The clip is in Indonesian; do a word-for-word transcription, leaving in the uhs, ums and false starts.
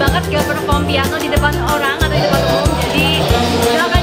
banget gak perform piano di depan orang atau di depan umum. Jadi silakan.